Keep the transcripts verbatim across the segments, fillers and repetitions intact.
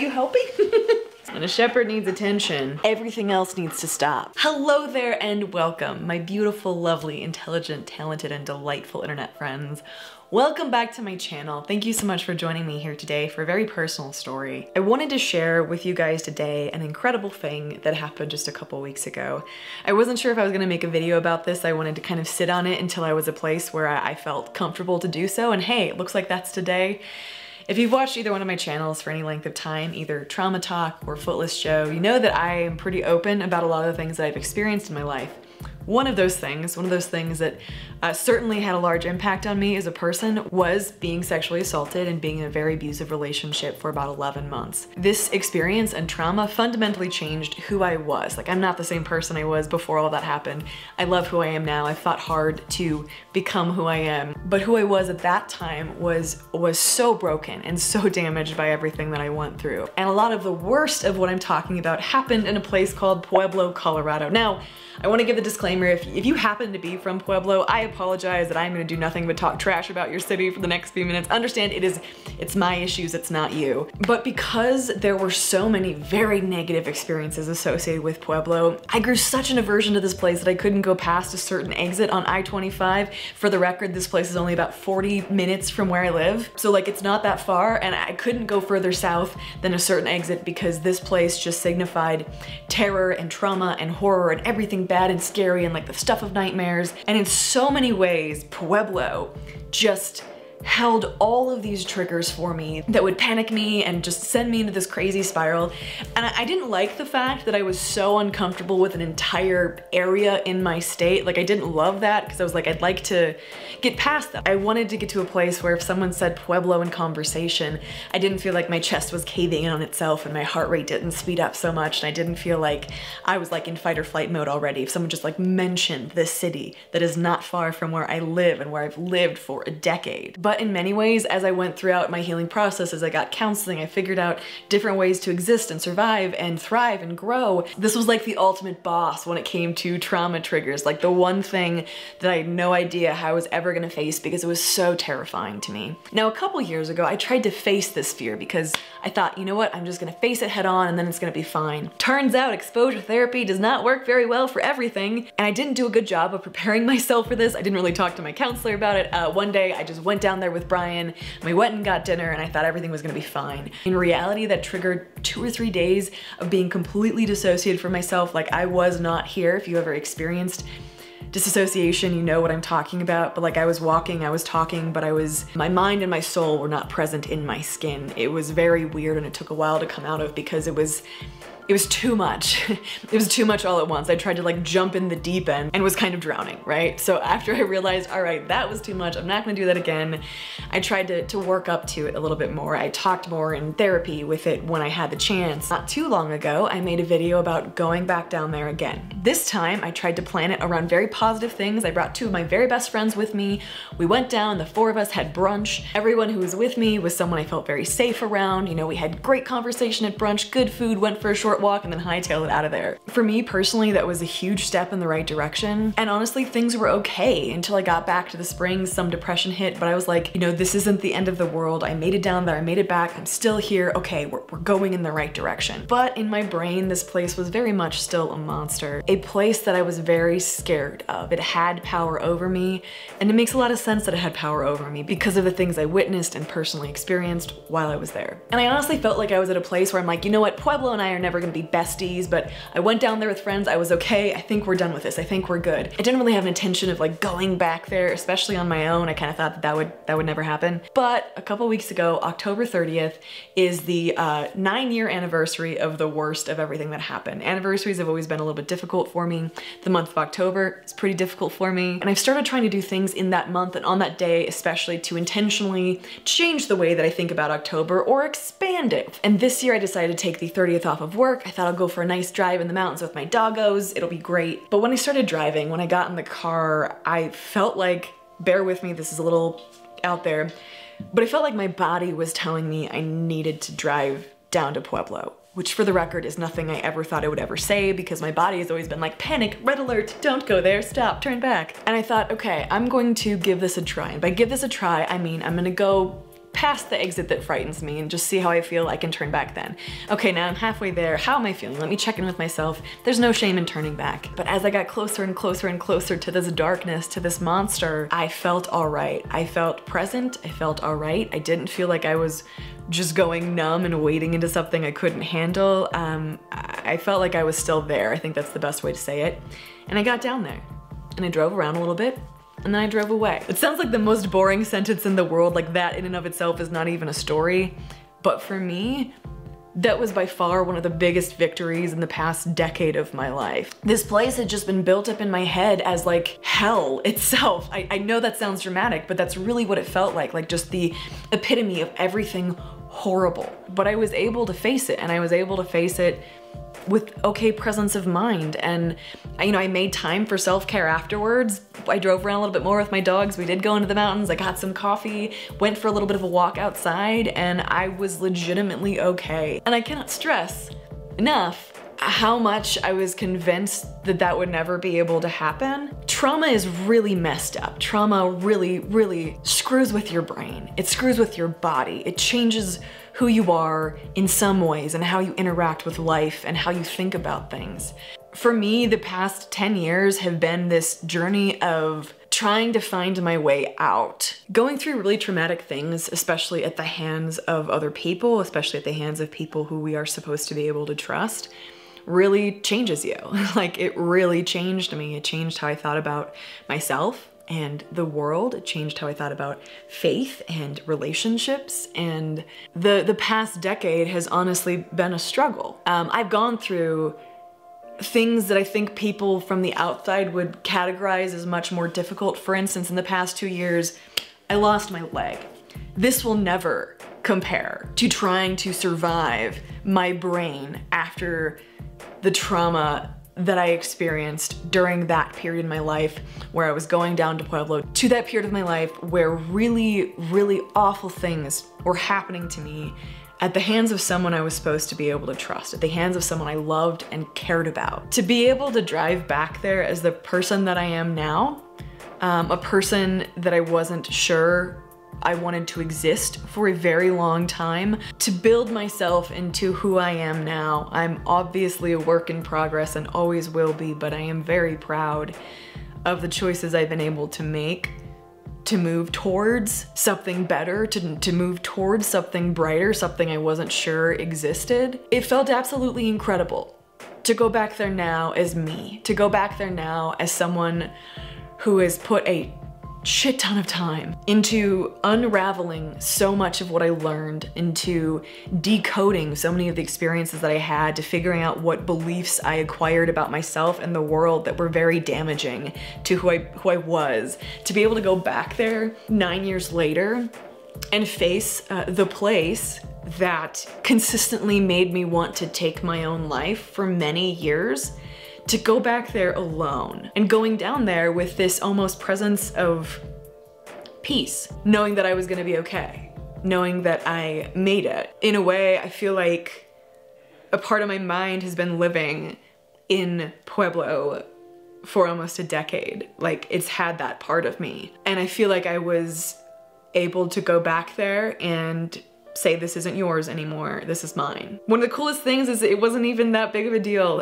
you helping? When a shepherd needs attention, everything else needs to stop. Hello there and welcome, my beautiful, lovely, intelligent, talented, and delightful internet friends. Welcome back to my channel. Thank you so much for joining me here today for a very personal story. I wanted to share with you guys today an incredible thing that happened just a couple weeks ago. I wasn't sure if I was gonna make a video about this. I wanted to kind of sit on it until I was a place where I felt comfortable to do so, and hey, it looks like that's today. If you've watched either one of my channels for any length of time, either Trauma Talk or Footless Show, you know that I am pretty open about a lot of the things that I've experienced in my life. One of those things, one of those things that uh, certainly had a large impact on me as a person was being sexually assaulted and being in a very abusive relationship for about eleven months. This experience and trauma fundamentally changed who I was. Like, I'm not the same person I was before all that happened. I love who I am now. I fought hard to become who I am. But who I was at that time was, was so broken and so damaged by everything that I went through. And a lot of the worst of what I'm talking about happened in a place called Pueblo, Colorado. Now, I want to give the disclaimer, if, if you happen to be from Pueblo, I apologize that I'm going to do nothing but talk trash about your city for the next few minutes. Understand, it is, it's my issues, it's not you. But because there were so many very negative experiences associated with Pueblo, I grew such an aversion to this place that I couldn't go past a certain exit on I twenty-five. For the record, this place is only about forty minutes from where I live. So like, it's not that far, and I couldn't go further south than a certain exit because this place just signified terror and trauma and horror and everything bad and scary and like the stuff of nightmares. And in so many ways, Pueblo just held all of these triggers for me that would panic me and just send me into this crazy spiral. And I, I didn't like the fact that I was so uncomfortable with an entire area in my state. Like, I didn't love that because I was like, I'd like to get past that. I wanted to get to a place where if someone said Pueblo in conversation, I didn't feel like my chest was caving in on itself and my heart rate didn't speed up so much. And I didn't feel like I was like in fight or flight mode already. If someone just like mentioned this city that is not far from where I live and where I've lived for a decade. But But in many ways, as I went throughout my healing process, as I got counseling, I figured out different ways to exist and survive and thrive and grow. This was like the ultimate boss when it came to trauma triggers, like the one thing that I had no idea how I was ever gonna face because it was so terrifying to me. Now, a couple years ago, I tried to face this fear because I thought, you know what, I'm just gonna face it head on and then it's gonna be fine. Turns out exposure therapy does not work very well for everything, and I didn't do a good job of preparing myself for this. I didn't really talk to my counselor about it. Uh, one day, I just went down there with Brian, and we went and got dinner, and I thought everything was gonna be fine. In reality, that triggered two or three days of being completely dissociated from myself, like I was not here. If you ever experienced disassociation, you know what I'm talking about, but like I was walking, I was talking, but I was, my mind and my soul were not present in my skin. It was very weird, and it took a while to come out of because it was, it was too much. It was too much all at once. I tried to like jump in the deep end and was kind of drowning, right? So after I realized, all right, that was too much, I'm not gonna do that again, I tried to, to work up to it a little bit more. I talked more in therapy with it when I had the chance. Not too long ago, I made a video about going back down there again. This time, I tried to plan it around very positive things. I brought two of my very best friends with me. We went down, the four of us had brunch. Everyone who was with me was someone I felt very safe around. You know, we had great conversation at brunch, good food, went for a short walk and then hightail it out of there. For me personally, that was a huge step in the right direction. And honestly, things were okay until I got back to the Springs. Some depression hit, but I was like, you know, this isn't the end of the world. I made it down there, I made it back, I'm still here. Okay, we're, we're going in the right direction. But in my brain, this place was very much still a monster, a place that I was very scared of. It had power over me, and it makes a lot of sense that it had power over me because of the things I witnessed and personally experienced while I was there. And I honestly felt like I was at a place where I'm like, you know what, Pueblo and I are never gonna be besties, but I went down there with friends, I was okay, I think we're done with this, I think we're good. I didn't really have an intention of like going back there, especially on my own. I kind of thought that that would, that would never happen. But a couple weeks ago, October thirtieth is the uh, nine year anniversary of the worst of everything that happened. Anniversaries have always been a little bit difficult for me. The month of October is pretty difficult for me. And I've started trying to do things in that month and on that day, especially to intentionally change the way that I think about October or expand it. And this year I decided to take the thirtieth off of work. I thought I'll go for a nice drive in the mountains with my doggos, it'll be great. But when I started driving, when I got in the car, I felt like, bear with me, this is a little out there, but I felt like my body was telling me I needed to drive down to Pueblo, which for the record is nothing I ever thought I would ever say because my body has always been like, panic, red alert, don't go there, stop, turn back. And I thought, okay, I'm going to give this a try. And by give this a try, I mean I'm gonna go past the exit that frightens me and just see how I feel. I can turn back then. Okay, now I'm halfway there. How am I feeling? Let me check in with myself. There's no shame in turning back. But as I got closer and closer and closer to this darkness, to this monster, I felt all right. I felt present. I felt all right. I didn't feel like I was just going numb and wading into something I couldn't handle. Um, I felt like I was still there. I think that's the best way to say it. And I got down there and I drove around a little bit. And then I drove away. It sounds like the most boring sentence in the world, like that in and of itself is not even a story. But for me, that was by far one of the biggest victories in the past decade of my life. This place had just been built up in my head as like hell itself. I, I know that sounds dramatic, but that's really what it felt like, like just the epitome of everything horrible. But I was able to face it, and I was able to face it with okay presence of mind. And you know, I made time for self-care afterwards. I drove around a little bit more with my dogs. We did go into the mountains. I got some coffee, went for a little bit of a walk outside, and I was legitimately okay. And I cannot stress enough how much I was convinced that that would never be able to happen. Trauma is really messed up. Trauma really, really screws with your brain. It screws with your body. It changes who you are in some ways and how you interact with life and how you think about things. For me, the past ten years have been this journey of trying to find my way out. Going through really traumatic things, especially at the hands of other people, especially at the hands of people who we are supposed to be able to trust, really changes you. Like, it really changed me. It changed how I thought about myself and the world. It changed how I thought about faith and relationships. And the, the past decade has honestly been a struggle. Um, I've gone through things that I think people from the outside would categorize as much more difficult. For instance, in the past two years, I lost my leg. This will never compare to trying to survive my brain after the trauma that I experienced during that period in my life where I was going down to Pueblo, to that period of my life where really, really awful things were happening to me at the hands of someone I was supposed to be able to trust, at the hands of someone I loved and cared about. To be able to drive back there as the person that I am now, um, a person that I wasn't sure I wanted to exist for a very long time, to build myself into who I am now. I'm obviously a work in progress and always will be, but I am very proud of the choices I've been able to make to move towards something better, to, to move towards something brighter, something I wasn't sure existed. It felt absolutely incredible to go back there now as me, to go back there now as someone who has put a shit ton of time into unraveling so much of what I learned, into decoding so many of the experiences that I had, to figuring out what beliefs I acquired about myself and the world that were very damaging to who I, who I was. To be able to go back there nine years later and face uh, the place that consistently made me want to take my own life for many years, to go back there alone and going down there with this almost presence of peace, knowing that I was gonna be okay, knowing that I made it. In a way, I feel like a part of my mind has been living in Pueblo for almost a decade. Like, it's had that part of me. And I feel like I was able to go back there and say, this isn't yours anymore, this is mine. One of the coolest things is it wasn't even that big of a deal.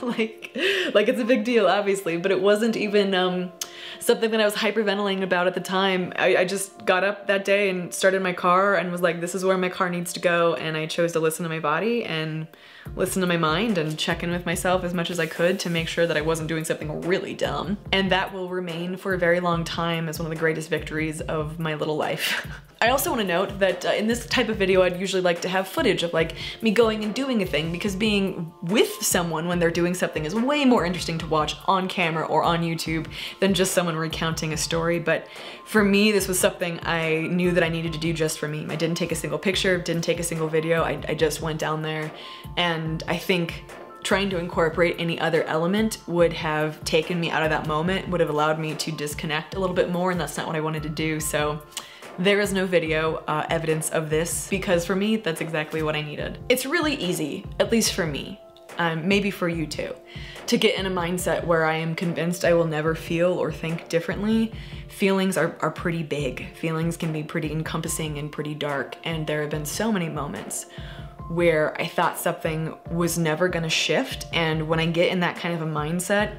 like, like it's a big deal, obviously, but it wasn't even um, something that I was hyperventilating about at the time. I, I just got up that day and started my car and was like, this is where my car needs to go. And I chose to listen to my body and listen to my mind and check in with myself as much as I could to make sure that I wasn't doing something really dumb. And that will remain for a very long time as one of the greatest victories of my little life. I also want to note that uh, in this type of video, I'd usually like to have footage of like me going and doing a thing, because being with someone when they're doing something is way more interesting to watch on camera or on YouTube than just someone recounting a story. But for me, this was something I knew that I needed to do just for me. I didn't take a single picture, didn't take a single video. I, I just went down there, and I think trying to incorporate any other element would have taken me out of that moment, would have allowed me to disconnect a little bit more, and that's not what I wanted to do. So there is no video uh, evidence of this, because for me, that's exactly what I needed. It's really easy, at least for me, um, maybe for you too, to get in a mindset where I am convinced I will never feel or think differently. Feelings are, are pretty big. Feelings can be pretty encompassing and pretty dark. And there have been so many moments where I thought something was never gonna shift. And when I get in that kind of a mindset,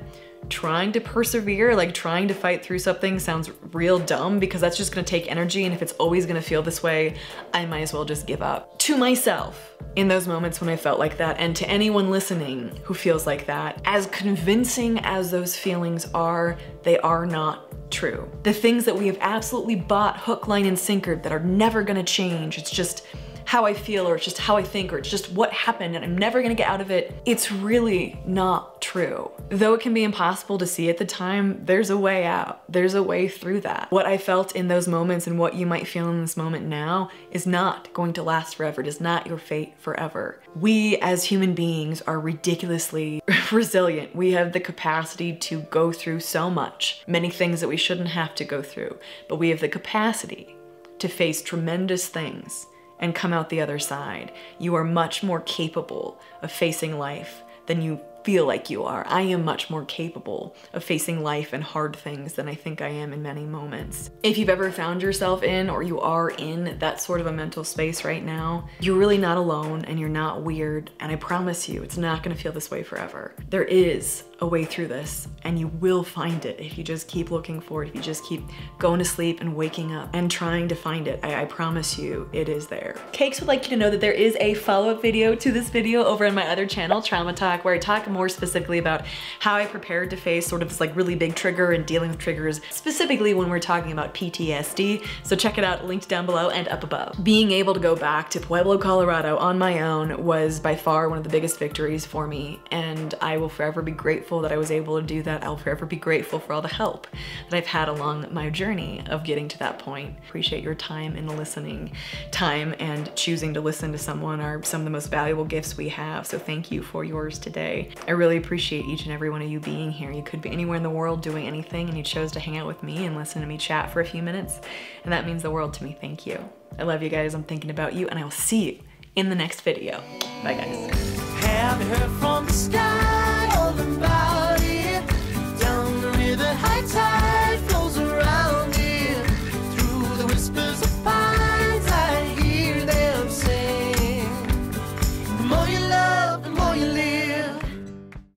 trying to persevere, like trying to fight through something sounds real dumb because that's just gonna take energy, and if it's always gonna feel this way, I might as well just give up. To myself, in those moments when I felt like that, and to anyone listening who feels like that, as convincing as those feelings are, they are not true. The things that we have absolutely bought hook, line, and sinker that are never gonna change, it's just how I feel, or it's just how I think, or it's just what happened and I'm never gonna get out of it, it's really not true. Though it can be impossible to see at the time, there's a way out. There's a way through that. What I felt in those moments and what you might feel in this moment now is not going to last forever. It is not your fate forever. We as human beings are ridiculously resilient. We have the capacity to go through so much, many things that we shouldn't have to go through, but we have the capacity to face tremendous things and come out the other side. You are much more capable of facing life than you feel like you are. I am much more capable of facing life and hard things than I think I am in many moments. If you've ever found yourself in, or you are in, that sort of a mental space right now, you're really not alone and you're not weird, and I promise you it's not gonna feel this way forever. There is a way through this, and you will find it if you just keep looking for it, if you just keep going to sleep and waking up and trying to find it. I, I promise you it is there. Cakes would like you to know that there is a follow-up video to this video over on my other channel, Trauma Talk, where I talk more specifically about how I prepared to face sort of this like really big trigger and dealing with triggers, specifically when we're talking about P T S D. So check it out, linked down below and up above. Being able to go back to Pueblo, Colorado on my own was by far one of the biggest victories for me, and I will forever be grateful that I was able to do that. I'll forever be grateful for all the help that I've had along my journey of getting to that point. Appreciate your time and listening. Time and choosing to listen to someone are some of the most valuable gifts we have, so thank you for yours today. I really appreciate each and every one of you being here. You could be anywhere in the world doing anything, and you chose to hang out with me and listen to me chat for a few minutes, and that means the world to me. Thank you. I love you guys. I'm thinking about you, and I will see you in the next video. Bye guys. Haven't heard from the sky.